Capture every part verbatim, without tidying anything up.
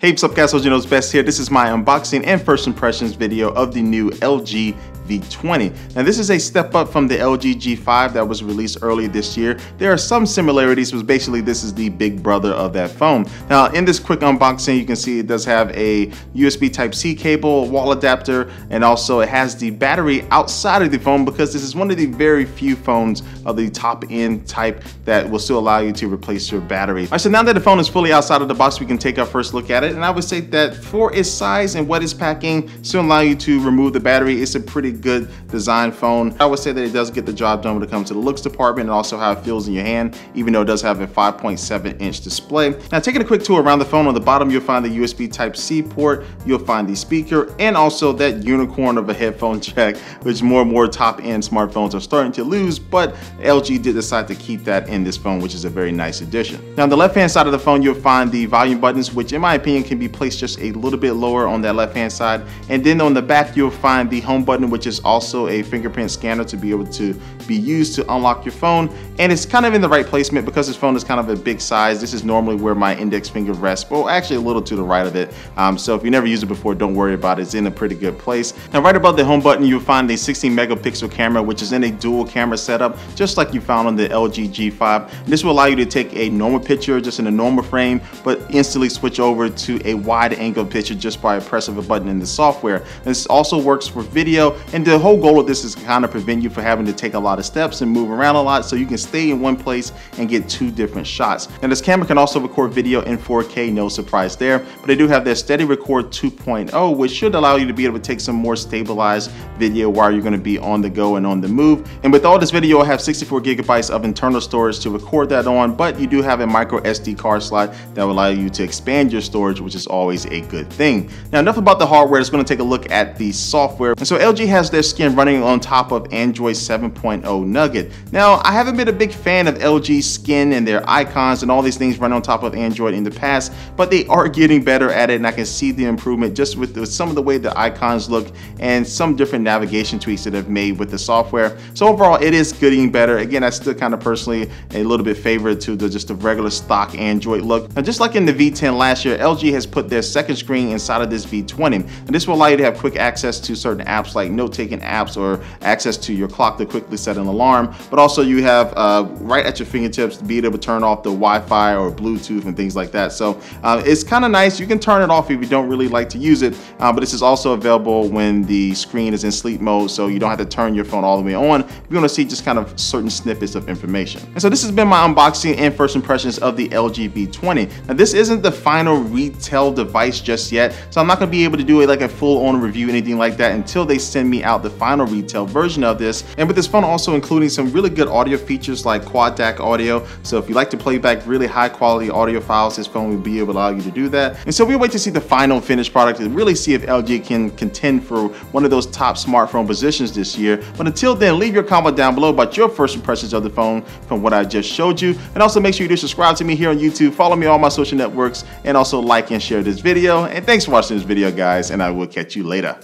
Hey, what's up guys, Soldier Knows Best here. This is my unboxing and first impressions video of the new L G V twenty. Now this is a step up from the L G G five that was released early this year. There are some similarities, but basically this is the big brother of that phone. Now in this quick unboxing, you can see it does have a U S B Type C cable, wall adapter, and also it has the battery outside of the phone because this is one of the very few phones of the top end type that will still allow you to replace your battery. All right, so now that the phone is fully outside of the box, we can take our first look at it. And I would say that for its size and what it's packing, still allow you to remove the battery. It's a pretty good design phone. I would say that it does get the job done when it comes to the looks department and also how it feels in your hand, even though it does have a five point seven inch display. Now taking a quick tour around the phone, on the bottom you'll find the U S B Type C port, you'll find the speaker, and also that unicorn of a headphone jack, which more and more top-end smartphones are starting to lose, but L G did decide to keep that in this phone, which is a very nice addition. Now on the left-hand side of the phone, you'll find the volume buttons, which in my opinion can be placed just a little bit lower on that left-hand side. And then on the back, you'll find the home button, which is also a fingerprint scanner to be able to be used to unlock your phone. And it's kind of in the right placement because this phone is kind of a big size. This is normally where my index finger rests, well, actually a little to the right of it. Um, so if you never used it before, don't worry about it. It's in a pretty good place. Now, right above the home button, you'll find a sixteen megapixel camera, which is in a dual camera setup, just like you found on the L G G five. And this will allow you to take a normal picture just in a normal frame, but instantly switch over to a wide angle picture just by a press of a button in the software. This also works for video, and And the whole goal of this is to kind of prevent you from having to take a lot of steps and move around a lot, so you can stay in one place and get two different shots. And this camera can also record video in four K, no surprise there, but they do have their Steady Record two point oh, which should allow you to be able to take some more stabilized video while you're going to be on the go and on the move. And with all this video, I have sixty-four gigabytes of internal storage to record that on, but you do have a micro S D card slot that will allow you to expand your storage, which is always a good thing. Now enough about the hardware, let's going to take a look at the software. And so L G has their skin running on top of Android seven point oh Nougat. Now, I haven't been a big fan of L G's skin and their icons and all these things running on top of Android in the past, but they are getting better at it, and I can see the improvement just with, the, with some of the way the icons look and some different navigation tweaks that have made with the software. So overall, it is getting better. Again, I still kind of personally a little bit favored to the, just the regular stock Android look. Now, just like in the V ten last year, L G has put their second screen inside of this V twenty, and this will allow you to have quick access to certain apps like note taking apps or access to your clock to quickly set an alarm, but also you have uh, right at your fingertips to be able to turn off the Wi-Fi or Bluetooth and things like that. So uh, it's kind of nice. You can turn it off if you don't really like to use it, uh, but this is also available when the screen is in sleep mode, so you don't have to turn your phone all the way on. You're going to see just kind of certain snippets of information. And so this has been my unboxing and first impressions of the L G V twenty. Now this isn't the final retail device just yet, so I'm not going to be able to do it like a full-on review, anything like that, until they send me out the final retail version of this. And with this phone also including some really good audio features like Quad D A C audio, so if you like to play back really high quality audio files, this phone will be able to allow you to do that. And so we wait to see the final finished product and really see if L G can contend for one of those top smartphone positions this year. But until then, leave your comment down below about your first impressions of the phone from what I just showed you, and also make sure you do subscribe to me here on YouTube, follow me on all my social networks, and also like and share this video. And thanks for watching this video guys, and I will catch you later.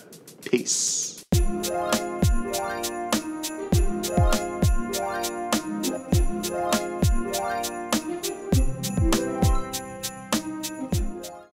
Peace.